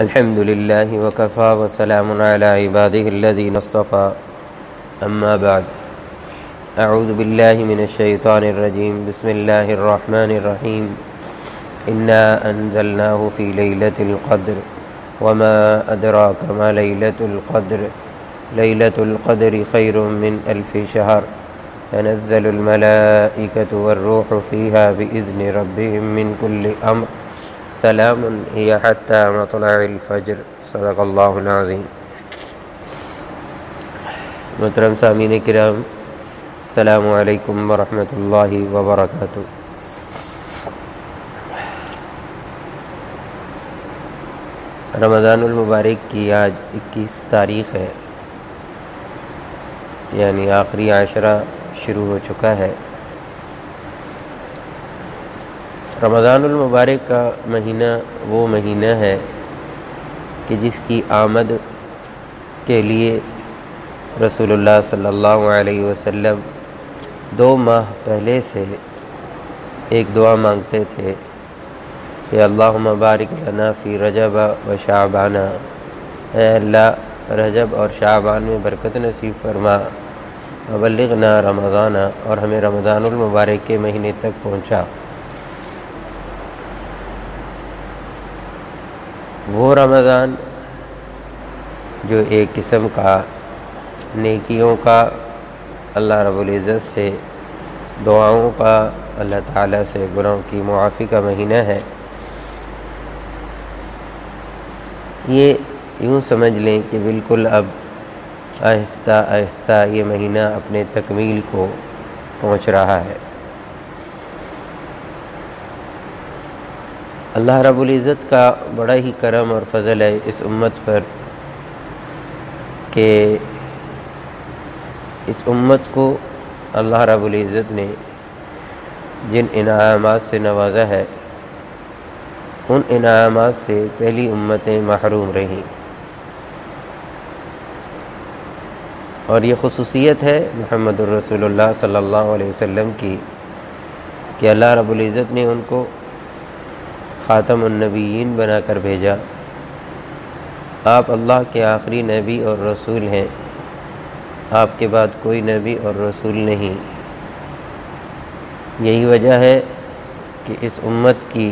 अल्हम्दुलिल्लाहि वकफ़ा वसलामुन अला इबादिहिल्लज़ीन इस्तफ़ा अम्मा बाद। अऊज़ु बिल्लाहि मिनश्शैतानिर्रजीम बिस्मिल्लाहिर्रहमानिर्रहीम। इन्ना अंज़लनाहु फ़ी लैलतिल क़द्र वमा अदराका मा लैलतुल क़द्र। लैलतुल क़द्रि ख़ैरुम मिन अल्फ़ि शहर। तनज़्ज़लुल मलाइकतु वर्रूहु फ़ीहा बिइज़्नि रब्बिहिम मिन कुल्लि अम्र। सलामुन हिया हत्ता मतलअिल फ़ज्र। सदक़ल्लाहुल अज़ीम। मोहतरम सामीन किराम, अस्सलामु अलैकुम व रहमतुल्लाहि व बरकातुहू। रमज़ानुल मुबारक की आज 21 तारीख़ है, यानी आखिरी आशरा शुरू हो चुका है। रमज़ानुल मुबारक का महीना वो महीना है कि जिसकी आमद के लिए रसूलुल्लाह सल्लल्लाहु अलैहि वसल्लम 2 माह पहले से एक दुआ मांगते थे कि अल्लाहुम्मा बारिक लना फ़ी रजब व शाबाना। ऐ अल्लाह, रजब और शाबान में बरकत नसीब फरमा। बल्लिगना रमज़ाना, और हमें रमज़ानुल मुबारक के महीने तक पहुँचा। वो रमज़ान जो एक किस्म का नेकियों का, अल्लाह रब्बुल इज़्ज़त से दुआओं का, अल्लाह ताला से गुनाहों की मुआफ़ी का महीना है। ये यूँ समझ लें कि बिल्कुल अब आहिस्ता आहिस्ता ये महीना अपने तकमील को पहुँच रहा है। अल्लाह रब्बुल इज़्ज़त का बड़ा ही करम और फ़ज़ल है इस उम्मत पर कि इस उम्मत को अल्लाह रब्बुल इज़्ज़त ने जिन इनामात से नवाजा है, उन इनामात से पहली उम्मतें महरूम रहीं। और ये ख़ुसूसियत है मुहम्मदुर रसूलुल्लाह सल्लल्लाहु अलैहि वसल्लम की कि अल्लाह रब्बुल इज़्ज़त ने उनको ख़ातमुन्नबीयीन बना कर भेजा। आप अल्लाह के आखिरी नबी और रसूल हैं, आपके बाद कोई नबी और रसूल नहीं। यही वजह है कि इस उम्मत की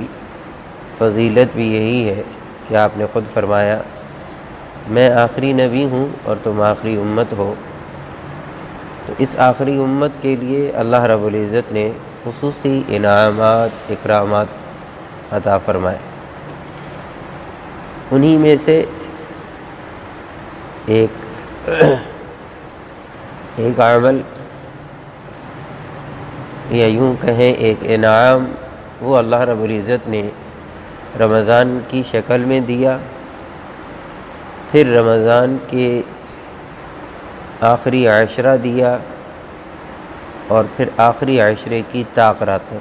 फजीलत भी यही है कि आपने ख़ुद फरमाया, मैं आखिरी नबी हूँ और तुम आखिरी उम्मत हो। तो इस आखिरी उम्मत के लिए अल्लाह रब्बुल इज़्ज़त ने खुसूसी इनामात इकरामात अता फरमाए। उन्हीं में से एक अमल या यूँ कहें एक इनाम वो अल्लाह रब्बुल इज़्ज़त ने रमज़ान की शक्ल में दिया। फिर रमज़ान के आखिरी आशरा दिया और फिर आखिरी आशरे की ताक़रात।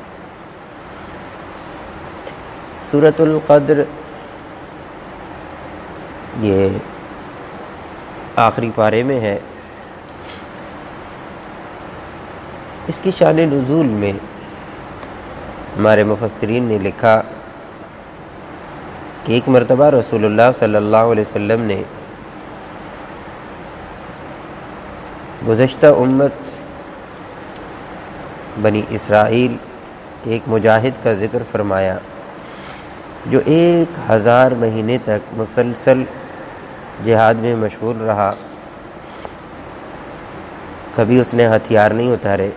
सूरतुल क़द्र ये आखिरी पारे में है। इसकी शान नुज़ूल में हमारे मुफस्सिरीन ने लिखा कि एक मरतबा रसूलुल्लाह सल्लल्लाहु अलैहि वसल्लम ने गुज़श्ता उम्मत बनी इसराइल के एक मुजाहिद का ज़िक्र फरमाया जो 1000 महीने तक मुसलसल जिहाद में मशगूल रहा। कभी उसने हथियार नहीं उतारे।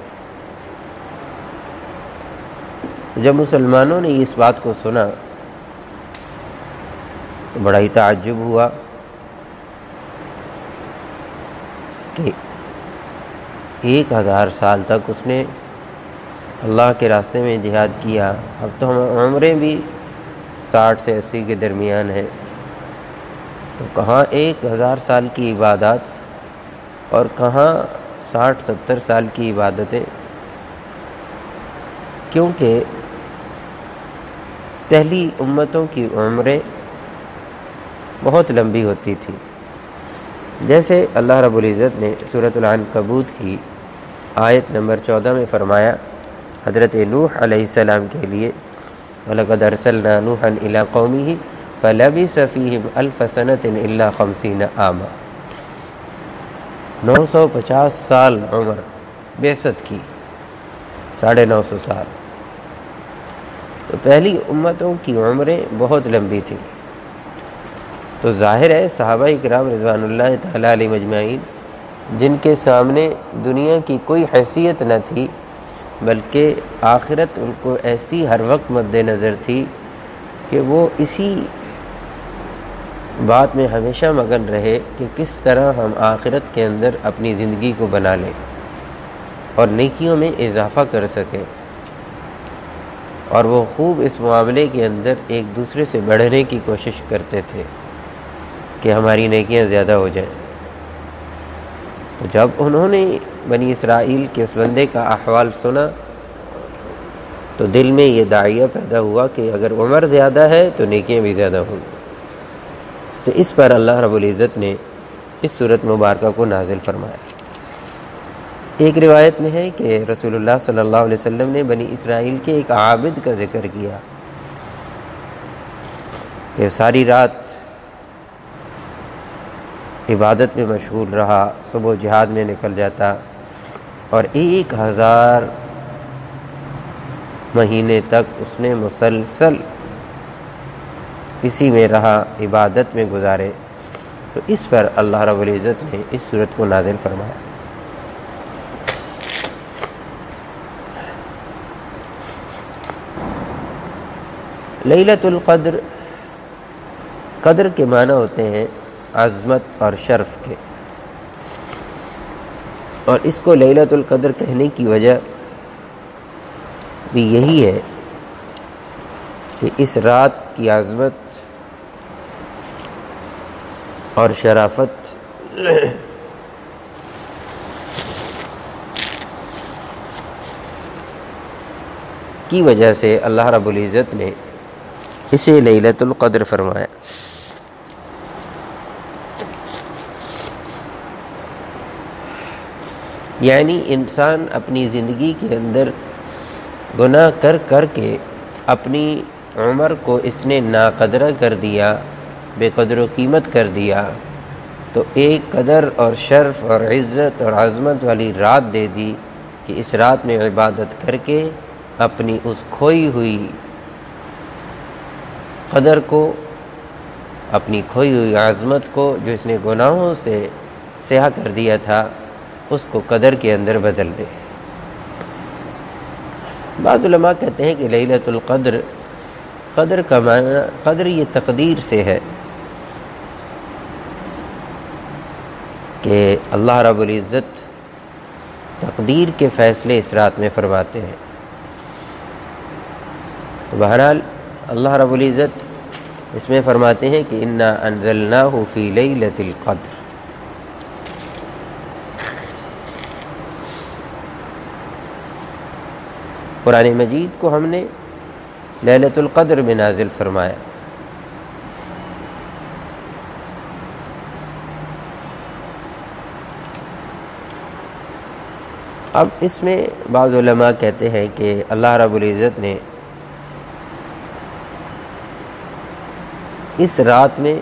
जब मुसलमानों ने इस बात को सुना तो बड़ा ही ताज्जुब हुआ कि 1000 साल तक उसने अल्लाह के रास्ते में जिहाद किया। अब तो हम उम्रें भी 60 से 80 के दरमियान है, तो कहाँ 1000 साल की इबादत और कहाँ 60-70 साल की इबादतें। क्योंकि पहली उम्मतों की उम्रें बहुत लंबी होती थी। जैसे अल्लाह रब्बुल इज़्ज़त ने सूरतुल अनकबूत की आयत नंबर 14 में फरमाया हज़रत नूह अलैहिस्सलाम के लिए, वलक़द अरसलना नूहन इला कौमिही फलबिस फ़ीहिम अल्फ सनतिन इल्ला खमसीन आमा, 950 साल उम्र बेसत की, 950 साल। तो पहली उम्मतों की उम्रें बहुत लंबी थी, तो ज़ाहिर है सहाबा इकराम रज़वानुल्लाह तआला अलैहि मजमाइन जिनके सामने दुनिया की कोई हैसियत न थी बल्कि आखिरत उनको ऐसी हर वक्त मद्देनज़र थी कि वो इसी बात में हमेशा मगन रहे कि किस तरह हम आखिरत के अंदर अपनी ज़िंदगी को बना लें और नेकियों में इजाफ़ा कर सकें, और वो खूब इस मामले के अंदर एक दूसरे से बढ़ने की कोशिश करते थे कि हमारी नेकियां ज़्यादा हो जाएं। तो जब उन्होंने बनी इसराइल के उस बंदे का अहवाल सुना तो दिल में ये दाइया पैदा हुआ कि अगर उम्र ज़्यादा है तो नेकियां भी ज़्यादा होंगी। तो इस पर अल्लाह रब्बुल इज़्ज़त ने इस सूरत मुबारक को नाजिल फरमाया। एक रिवायत में है कि रसूलुल्लाह सल्लल्लाहु अलैहि वसल्लम ने बनी इसराइल के एक आबिद का ज़िक्र किया कि सारी रात इबादत में मशगूल रहा, सुबह जिहाद में निकल जाता और 1000 महीने तक उसने मुसलसल इसी में रहा, इबादत में गुजारे। तो इस पर अल्लाह रब्बुल इज़्ज़त ने इस सूरत को नाज़िल फरमाया। लैलतुल क़द्र, क़द्र के माना होते हैं अज़मत और शर्फ़ के, और इसको लैलतुल क़द्र कहने की वजह भी यही है कि इस रात की अज़मत और शराफत की वजह से अल्लाह रब्बुल इज़्ज़त ने इसे लैलतुल क़द्र फरमाया। यानी इंसान अपनी ज़िंदगी के अंदर गुनाह कर कर के अपनी उम्र को इसने नाकदरा कर दिया, बेकदर कीमत कर दिया, तो एक कदर और शर्फ़ और इज़्ज़त और आज़मत वाली रात दे दी कि इस रात में इबादत करके अपनी उस खोई हुई क़दर को, अपनी खोई हुई आज़मत को जो इसने गुनाहों से स्याह कर दिया था, उसको क़दर के अंदर बदल दे। बाज़ उलमा कहते हैं कि लैलतुल क़द्र, क़द्र का माना, क़द्र ये तकदीर से है कि अल्लाह रब्बुल इज़्ज़त तकदीर के फ़ैसले इस रात में फरमाते हैं। तो बहरहाल अल्लाह रब्बुल इज़्ज़त इसमें फरमाते हैं कि इन्ना अंज़लनाहु फ़ी लैलतिल क़द्र। कुरान मजीद को हमने लैलतुल क़द्र में नाजिल फरमाया। अब इसमें बाज़ उलमा कहते हैं कि अल्लाह रब्बुल इज़्ज़त ने इस रात में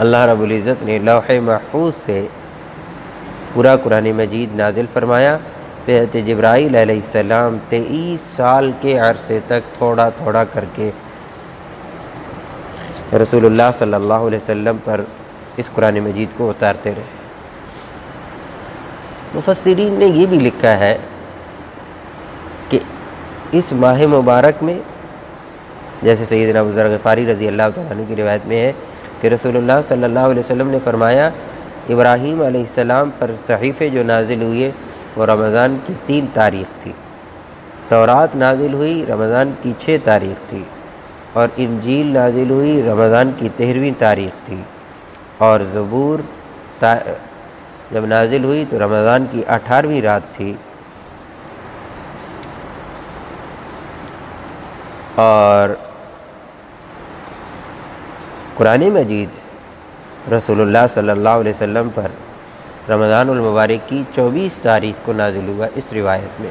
अल्लाह रब्बुल इज़्ज़त ने लौहे महफूज से पूरा कुरान मजीद नाजिल फरमाया। हज़रत जिब्राईल अलैहिस्सलाम 23 साल के अरसे तक थोड़ा थोड़ा करके रसूलुल्लाह सल्लल्लाहु अलैहि वसल्लम पर इस कुरान मजीद को उतारते रहे। मुफस्सिरीन ने ये भी लिखा है कि इस माह मुबारक में, जैसे सैयदना अबू ज़र ग़िफ़ारी रज़ी अल्लाह तआला अन्हु की रिवायत में है कि रसूलुल्लाह सल्लल्लाहु अलैहि वसल्लम ने फरमाया, इब्राहीम अलैहिस्सलाम पर सहीफ़े जो नाजिल हुए वो रमज़ान की 3 तारीख़ थी, तौरात नाजिल हुई रमज़ान की 6 तारीख़ थी, और इंजील नाजिल हुई रमज़ान की 13वीं तारीख़ थी, और ज़बूर जब नाजिल हुई तो रमज़ान की 18वीं रात थी, और कुरान मजीद रसूलुल्लाह सल्लल्लाहु अलैहि वसल्लम पर रमज़ानुल मुबारक की 24 तारीख़ को नाजिल हुआ इस रिवायत में।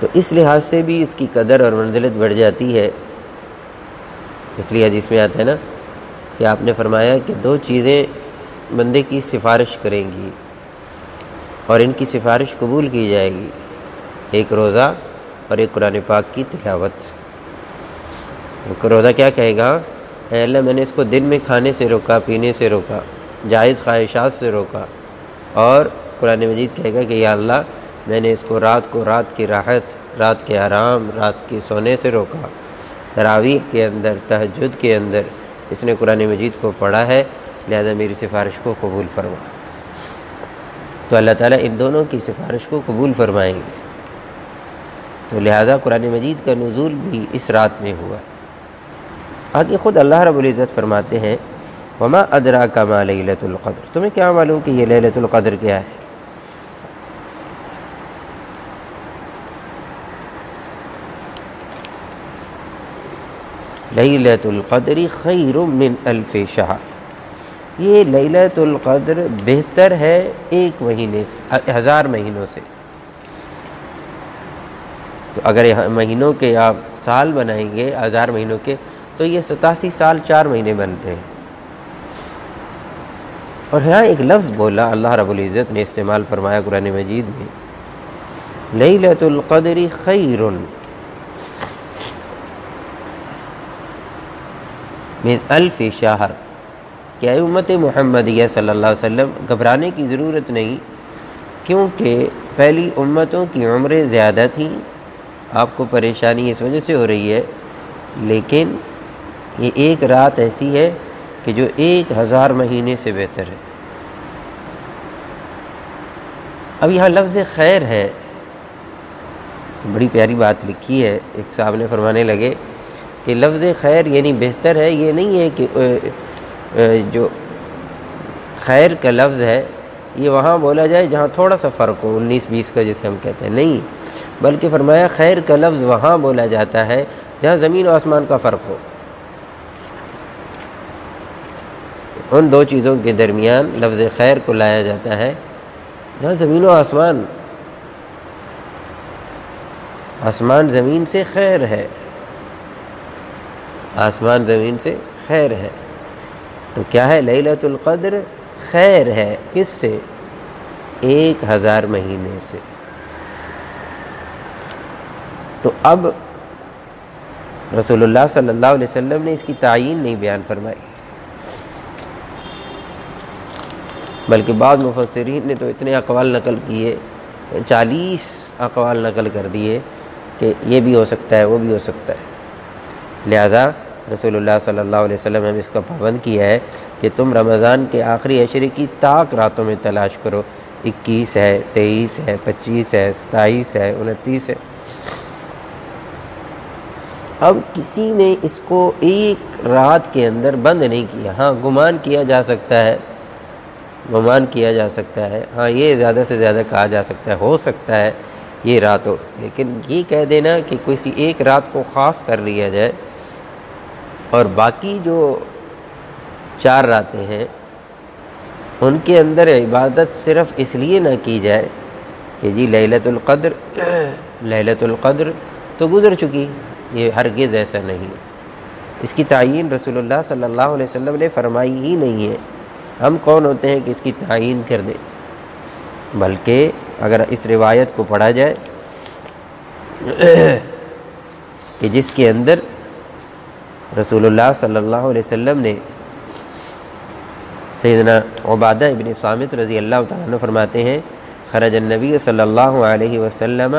तो इस लिहाज से भी इसकी कदर और मंजिलत बढ़ जाती है। इसलिए हदीस में आता है ना कि आपने फरमाया कि दो चीज़ें बंदे की सिफारिश करेंगी और इनकी सिफारिश कबूल की जाएगी, एक रोज़ा और एक कुरान पाक की तिलावत। रोज़ा क्या कहेगा, ऐ अल्लाह मैंने इसको दिन में खाने से रोका, पीने से रोका, जायज़ ख्वाहिशात से रोका, और कुरान मजीद कहेगा कि या अल्लाह मैंने इसको रात को रात की राहत, रात के आराम, रात के सोने से रोका। तरावीह के अंदर, तहज्जुद के अंदर इसने कुरान मजीद को पढ़ा है, लिहाजा मेरी सिफारिश को कबूल फरमा। तो अल्लाह ताला इन दोनों की सिफारिश को कबूल फरमाएंगे। तो लिहाजा कुरान मजीद का नुज़ूल भी इस रात में हुआ। आगे ख़ुद अल्लाह रब्बुल इज़्ज़त फरमाते हैं, वमा अदराका मा लैलतुल क़द्र, तुम्हें क्या मालूम कि ये लैलतुल क़द्र क्या है। लैलतुल क़द्र खैरुम मिन अल्फ़ि शहर, ये लैलतुल क़द्र बेहतर है एक महीने से, 1000 महीनों से। तो अगर यहाँ महीनों के आप साल बनाएंगे 1000 महीनों के, तो ये 87 साल 4 महीने बनते हैं। और यहाँ एक लफ्ज़ बोला अल्लाह रब्बुल इज़्ज़त ने, इस्तेमाल फरमाया कुरान मजीद में, लैलतुल क़द्र खैरुन मिन अल्फ़ि शहर। क्या उम्मत मुहम्मदिया सल्लल्लाहु अलैहि वसल्लम, घबराने की ज़रूरत नहीं, क्योंकि पहली उम्मतों की उम्रें ज़्यादा थीं, आपको परेशानी इस वजह से हो रही है, लेकिन ये एक रात ऐसी है कि जो 1000 महीने से बेहतर है। अब यहाँ लफ्ज़ खैर है, बड़ी प्यारी बात लिखी है। एक साहब ने फरमाने लगे कि लफ्ज़ खैर यानी बेहतर है, ये नहीं है कि जो खैर का लफ्ज़ है ये वहाँ बोला जाए जहाँ थोड़ा सा फ़र्क हो, 19-20 का जिसे हम कहते हैं, नहीं, बल्कि फरमाया खैर का लफ्ज़ वहाँ बोला जाता है जहाँ ज़मीन और आसमान का फ़र्क हो, उन दो चीज़ों के दरमियान लफ्ज़ खैर को लाया जाता है जहाँ ज़मीन और आसमान, आसमान ज़मीन से खैर है, आसमान ज़मीन से खैर है। तो क्या है, लैलतुल क़द्र खैर है, किससे, 1000 महीने से। तो अब रसूलुल्लाह सल्लल्लाहु अलैहि वसल्लम ने इसकी तायीन नहीं बयान फरमाई, बल्कि बाद मुफस्सिरीन ने तो इतने अकवाल नकल किए, 40 अकवाल नकल कर दिए कि ये भी हो सकता है, वो भी हो सकता है। लिहाजा रसूलुल्लाह सल्लल्लाहु अलैहि वसल्लम ने इसका पाबंद किया है कि तुम रमज़ान के आखिरी अशरे की ताक रातों में तलाश करो, 21 है, 23 है, 25 है, 27 है, 29 है। अब किसी ने इसको एक रात के अंदर बंद नहीं किया। हाँ, गुमान किया जा सकता है, गुमान किया जा सकता है, हाँ ये ज़्यादा से ज़्यादा कहा जा सकता है, हो सकता है ये रात हो, लेकिन ये कह देना कि किसी एक रात को ख़ास कर लिया जाए और बाकी जो 4 रातें हैं उनके अंदर इबादत सिर्फ़ इसलिए ना की जाए कि जी लैलतुल क़द्र तो गुज़र चुकी, ये हरगिज़ ऐसा नहीं। इसकी तायीन रसूलुल्लाह सल्लल्लाहु अलैहि वसल्लम ने फरमाई ही नहीं है, हम कौन होते हैं कि इसकी तायीन कर दें। बल्कि अगर इस रिवायत को पढ़ा जाए कि जिसके अंदर रसूलुल्लाह सल्लल्लाहु अलैहि वसल्लम ने, सैयदना उबादा इब्न सामित रज़ी अल्लाह तआला अन्हु फरमाते हैं, खरजन नबी सल्लल्लाहु अलैहि वसल्लम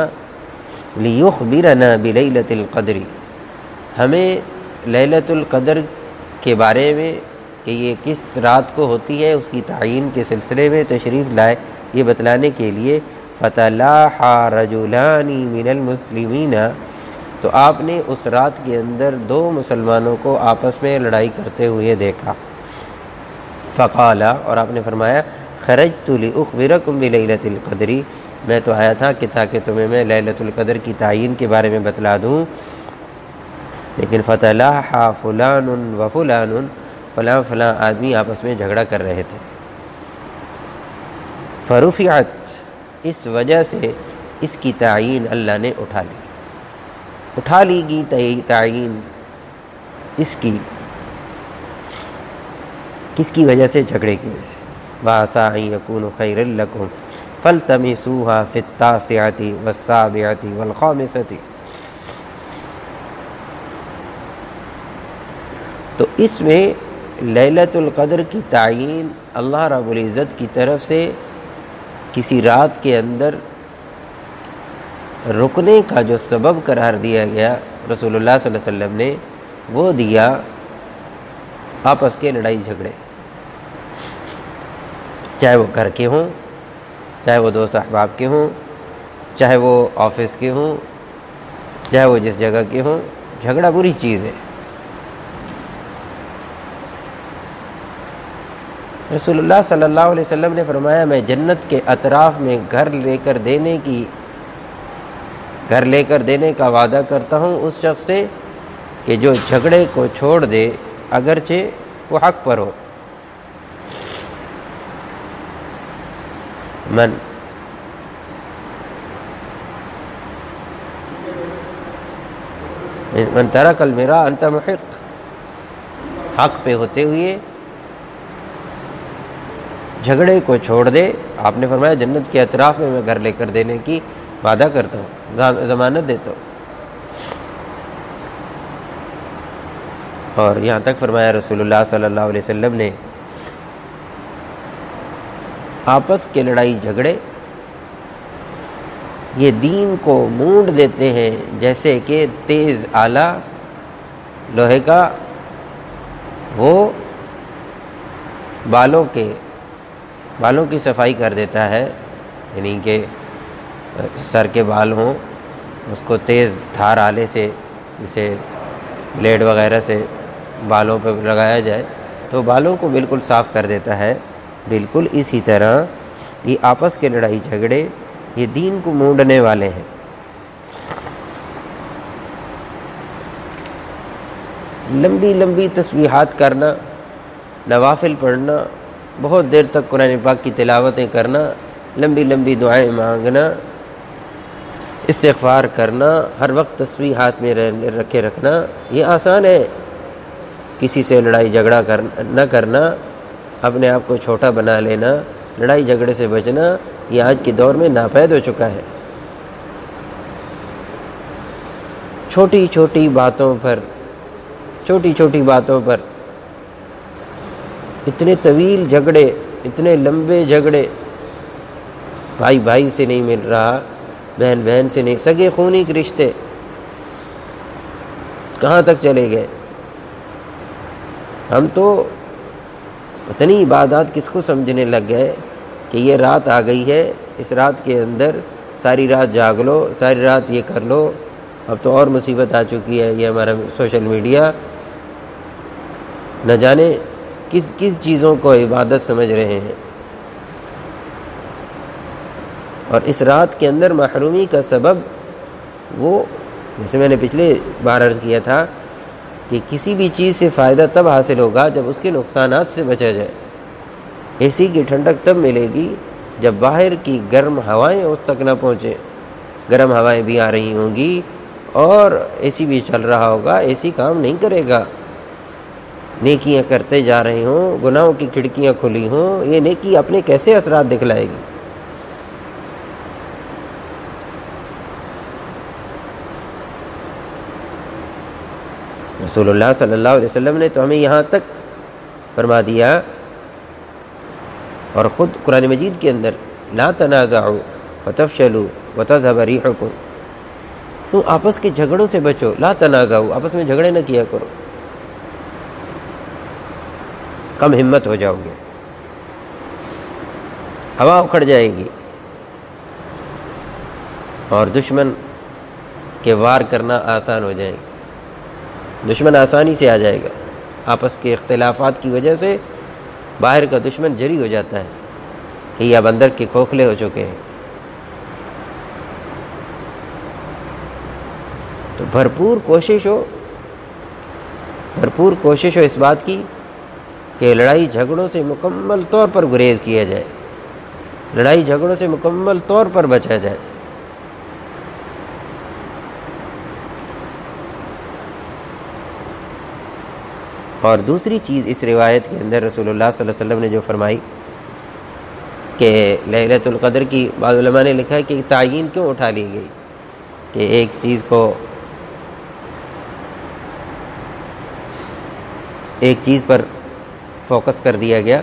लियुखबिरना बिलैलतिल क़द्र, हमें लैलतुल क़द्र के बारे में कि ये किस रात को होती है उसकी तायीन के सिलसिले में तशरीफ़ लाए, ये बतलाने के लिए। फतलाहा रजुलानी मिनल मुस्लिमीना, तो आपने उस रात के अंदर 2 मुसलमानों को आपस में लड़ाई करते हुए देखा। फ़क़ाला, और आपने फरमाया, खरजतु लिउख़बिरकुम बिलैलतिल क़द्र, मैं तो आया था कि ताकि तुम्हें मैं लैलतुल क़द्र की तायीन के बारे में बतला दूँ। लेकिन फतलाहा फ़ुलान व फ़ुलान, फ़लाँ फ़लाँ आदमी आपस में झगड़ा कर रहे थे। फ़रुफ़िअत, इस वजह से इसकी तयीन अल्लाह ने उठा ली तयीन इसकी किसकी वजह से? झगड़े की वजह से। वासा यकून खैरलकुम फलतमिसूहा फित्तासिअति वस्साबिअति वलखामिसति। तो इसमें लैलतुल क़द्र की तयीन अल्लाह रब्बुल इज़्ज़त की तरफ से किसी रात के अंदर रुकने का जो सबब करार दिया गया रसूलुल्लाह सल्लल्लाहु अलैहि वसल्लम ने, वो दिया आपस के लड़ाई झगड़े, चाहे वो घर के हों, चाहे वो दोस्त अहबाब के हों, चाहे वो ऑफिस के हों, चाहे वो जिस जगह के हों। झगड़ा बुरी चीज़ है। रसूलुल्लाह सल्लल्लाहु अलैहि वसल्लम ने फरमाया, मैं जन्नत के अतराफ़ में घर लेकर देने का वादा करता हूँ उस शख्स से कि जो झगड़े को छोड़ दे, अगरचे वो हक़ पर हो। मन मन तरकल मेरा अंत मुहिक़, हक़ पे होते हुए झगड़े को छोड़ दे। आपने फरमाया जन्नत के अतराफ़ में मैं घर लेकर देने की वादा करता हूँ, ज़मानत देता हूँ। और यहाँ तक फरमाया रसूलुल्लाह सल्लल्लाहु अलैहि वसल्लम ने, आपस के लड़ाई झगड़े ये दीन को मूंड देते हैं, जैसे कि तेज़ आला लोहे का वो बालों की सफाई कर देता है, यानी कि सर के बाल हों, उसको तेज़ धार आले से, जैसे ब्लेड वगैरह से बालों पर लगाया जाए तो बालों को बिल्कुल साफ़ कर देता है। बिल्कुल इसी तरह ये आपस के लड़ाई झगड़े ये दीन को मूंडने वाले हैं। लंबी लंबी तस्बीहात करना, नवाफिल पढ़ना, बहुत देर तक कुरान पाक की तिलावतें करना, लंबी लंबी दुआएं मांगना, इस्तिग़फ़ार करना, हर वक्त तस्बीह हाथ में रखे रखना, ये आसान है। किसी से लड़ाई झगड़ा न करना, अपने आप को छोटा बना लेना, लड़ाई झगड़े से बचना, ये आज के दौर में नापैद हो चुका है। छोटी छोटी बातों पर इतने तवील झगड़े, इतने लंबे झगड़े, भाई भाई से नहीं मिल रहा, बहन बहन से नहीं, सगे खूनी के रिश्ते कहाँ तक चले गए। हम तो पता नहीं इबादत किसको समझने लग गए कि ये रात आ गई है, इस रात के अंदर सारी रात जाग लो, सारी रात ये कर लो। अब तो और मुसीबत आ चुकी है, ये हमारा सोशल मीडिया न जाने किस किस चीज़ों को इबादत समझ रहे हैं, और इस रात के अंदर महरूमी का सबब वो, जैसे मैंने पिछले बार अर्ज़ किया था कि किसी भी चीज़ से फ़ायदा तब हासिल होगा जब उसके नुकसानात से बचा जाए। एसी की ठंडक तब मिलेगी जब बाहर की गर्म हवाएं उस तक ना पहुँचे। गर्म हवाएं भी आ रही होंगी और एसी भी चल रहा होगा, एसी काम नहीं करेगा। नेकियां करते जा रहे हों, गुनाहों की खिड़कियां खुली हों, ये नेकी अपने कैसे असरात दिखलाएगी। रसूलुल्लाह सल्लल्लाहु अलैहि वसल्लम ने तो हमें यहाँ तक फरमा दिया, और ख़ुद कुरान मजीद के अंदर ला तनाज़ाउ फतफशलू वतज़हब रिहुकुम, तो आपस के झगड़ों से बचो। ला तनाज़ाउ, आपस में झगड़े न किया करो, कम हिम्मत हो जाओगे, हवा उखड़ जाएगी और दुश्मन के वार करना आसान हो जाएगा। दुश्मन आसानी से आ जाएगा। आपस के इख्तिलाफ़ात की वजह से बाहर का दुश्मन जरी हो जाता है कि अब अंदर के खोखले हो चुके हैं। तो भरपूर कोशिश हो इस बात की कि लड़ाई झगड़ों से मुकम्मल तौर पर गुरेज किया जाए, लड़ाई झगड़ों से मुकम्मल तौर पर बचा जाए। और दूसरी चीज़ इस रिवायत के अंदर रसूलुल्लाह सल्लल्लाहु अलैहि वसल्लम ने जो फरमाई कि लैलतुल क़द्र की बाद उलमा ने लिखा है कि तायीन क्यों उठा ली गई कि एक चीज़ को एक चीज़ पर फोकस कर दिया गया।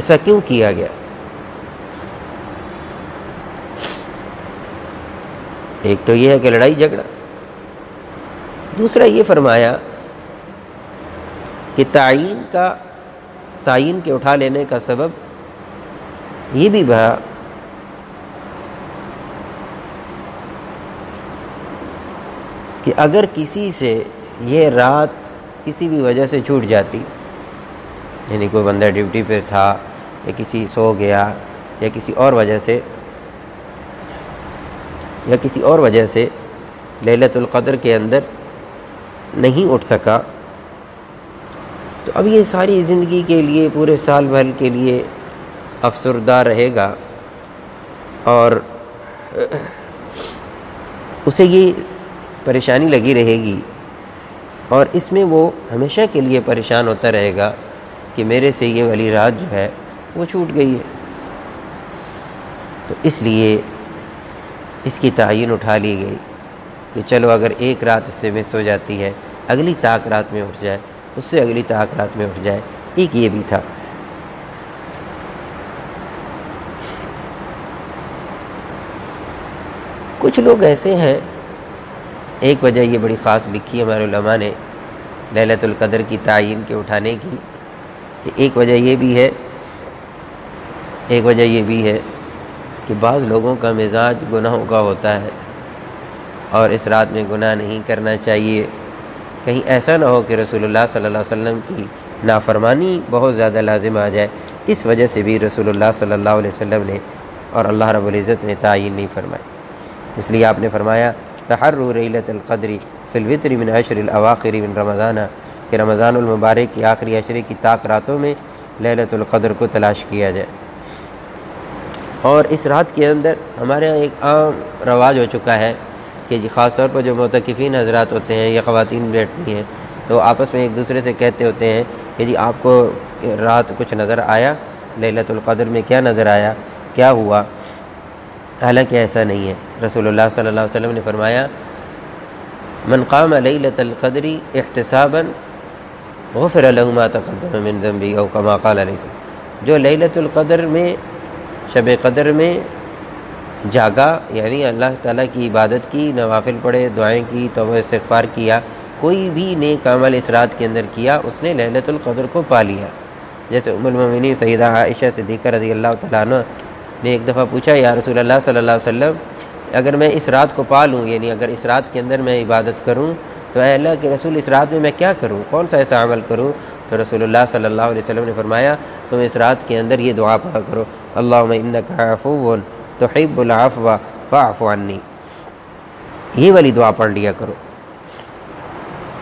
ऐसा क्यों किया गया? एक तो यह है कि लड़ाई झगड़ा, दूसरा ये फरमाया कि तायीन के उठा लेने का सबब ये भी रहा कि अगर किसी से यह रात किसी भी वजह से छूट जाती, यानी कोई बंदा ड्यूटी पे था या किसी सो गया या किसी और वजह से लैलतुल क़द्र के अंदर नहीं उठ सका, तो अब ये सारी ज़िंदगी के लिए पूरे साल भर के लिए अफसरदा रहेगा और उसे ये परेशानी लगी रहेगी और इसमें वो हमेशा के लिए परेशान होता रहेगा कि मेरे से ये वाली रात जो है वो छूट गई है। तो इसलिए इसकी तायीन उठा ली गई कि चलो अगर एक रात इससे मिस हो जाती है, अगली ताक रात में उठ जाए, उससे अगली ताक रात में उठ जाए। एक ये भी था। कुछ लोग ऐसे हैं, एक वजह ये बड़ी ख़ास लिखी हमारे उलमा ने लैलतुल क़द्र की तायीन के उठाने की कि एक वजह ये भी है कि बाज़ लोगों का मिजाज गुनाहों का होता है और इस रात में गुनाह नहीं करना चाहिए, कहीं ऐसा ना हो कि रसूलुल्लाह सल्लल्लाहु अलैहि वसल्लम की नाफ़रमानी बहुत ज़्यादा लाजिम आ जाए। इस वजह से भी रसूलुल्लाह सल्लल्लाहु अलैहि वसल्लम ने और अल्लाह रब्बुल इज़्ज़त ने तायीन नहीं फरमाई। इसलिए आपने फरमाया तहर्रु लैलतुल क़द्र फिल वित्र मिन अशरिल अवाखिर मिन रमज़ान के रमज़ानुल मुबारक की आखिरी अशरे की ताक रातों में लैलतुल क़द्र को तलाश किया जाए। और इस रात के अंदर हमारे यहाँ एक आम रवाज हो चुका है कि जी ख़ास तौर पर जो मोतकिफ़ीन हजरात होते हैं या ख़वातीन बैठती हैं तो आपस में एक दूसरे से कहते होते हैं कि जी आपको रात कुछ नज़र आया, लैलतुल क़द्र में क्या नज़र आया, क्या हुआ? हालांकि ऐसा नहीं है। रसूलुल्लाह सल्लल्लाहु अलैहि वसल्लम ने फरमाया मन क़ाम लैलतुल क़द्र इहतिसाबन गुफ़िर लहू मा तक़द्दम मिन ज़ंबी औ कमा क़ाल अलैहि, जो लैलतुल क़द्र में शब क़दर में जागा यानी अल्लाह ताला की इबादत की, नवाफिल पढ़े, दुआएं की, तौबा इस्तिग़फ़ार किया, कोई भी नेक अमल इस रात के अंदर किया, उसने लैलतुल क़द्र को पा लिया। जैसे उम्मुल मोमिनीन सैयदा आयशा सिद्दीक़ा रज़ियल्लाहु तआला अन्हा ने एक दफ़ा पूछा या रसूलल्लाह सल्लल्लाहु अलैहि वसल्लम अगर मैं इस रात को पा लूँ, यानी अगर इस रात के अंदर मैं इबादत करूँ तो ऐ अल्लाह के रसूल इस रात में मैं क्या करूँ, कौन सा ऐसा अमल करूँ? तो रसूलुल्लाह सल्लल्लाहु अलैहि वसल्लम ने फरमाया तुम इस रात के अंदर ये दुआ पढ़ा करो अल्लाहुम्मा इन्नका अफ़ुव्वुन तुहिब्बुल अफ़्वा फ़अफ़ु अन्नी, ये वाली दुआ पढ़ लिया करो।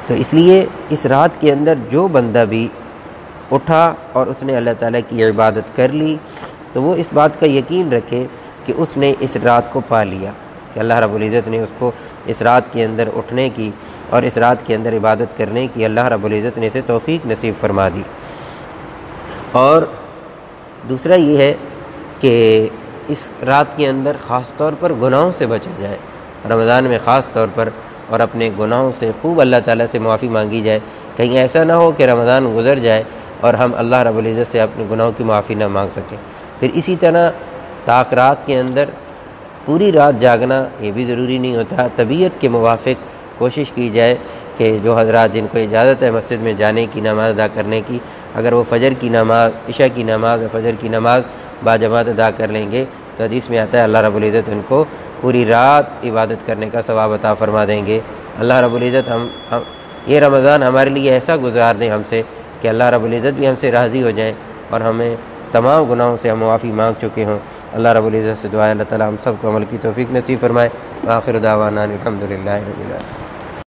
तो इसलिए इस रात के अंदर जो बंदा भी उठा और उसने अल्लाह ताला की इबादत कर ली तो वो इस बात का यकीन रखे कि उसने इस रात को पा लिया कि अल्लाह रब्बुल इज़्ज़त ने उसको इस रात के अंदर उठने की और इस रात के अंदर इबादत करने की अल्लाह रब्बुल इज़्ज़त ने इसे तौफ़ीक नसीब फरमा दी। और दूसरा ये है कि इस रात के अंदर ख़ास तौर पर गुनाहों से बचा जाए, रमज़ान में ख़ास तौर पर, और अपने गुनाहों से खूब अल्लाह ताला से माफ़ी मांगी जाए। कहीं ऐसा ना हो कि रमज़ान गुजर जाए और हम अल्लाह रब्बुल इज़्ज़त से अपने गुनाहों की माफ़ी ना मांग सकें। फिर इसी तरह ताक रात के अंदर पूरी रात जागना ये भी ज़रूरी नहीं होता, तबीयत के मुवाफिक कोशिश की जाए कि जो हजरात जिनको इजाज़त है मस्जिद में जाने की, नमाज़ अदा करने की, अगर वो फ़जर की नमाज़, इशा की नमाज़ और फ़जर की नमाज़ बाजमात अदा कर लेंगे तो हदीस में आता है अल्लाह रब्बुल इज़्ज़त उनको पूरी रात इबादत करने का सवाब अता फ़रमा देंगे। अल्लाह रब्बुल इज़्ज़त हम ये रमज़ान हमारे लिए ऐसा गुजार दें हमसे कि अल्लाह रब्बुल इज़्ज़त भी हमसे राज़ी हो जाए और हमें तमाम गुनाहों से हम माफ़ी मांग चुके हों। अल्लाह रब्बुल इज़्ज़त से दुआ है अल्लाह ताला हम सबको अमल की तौफ़ीक नसीब फरमाए। आखिर दावाना अल्हम्दुलिल्लाह रब्बिल आलमीन।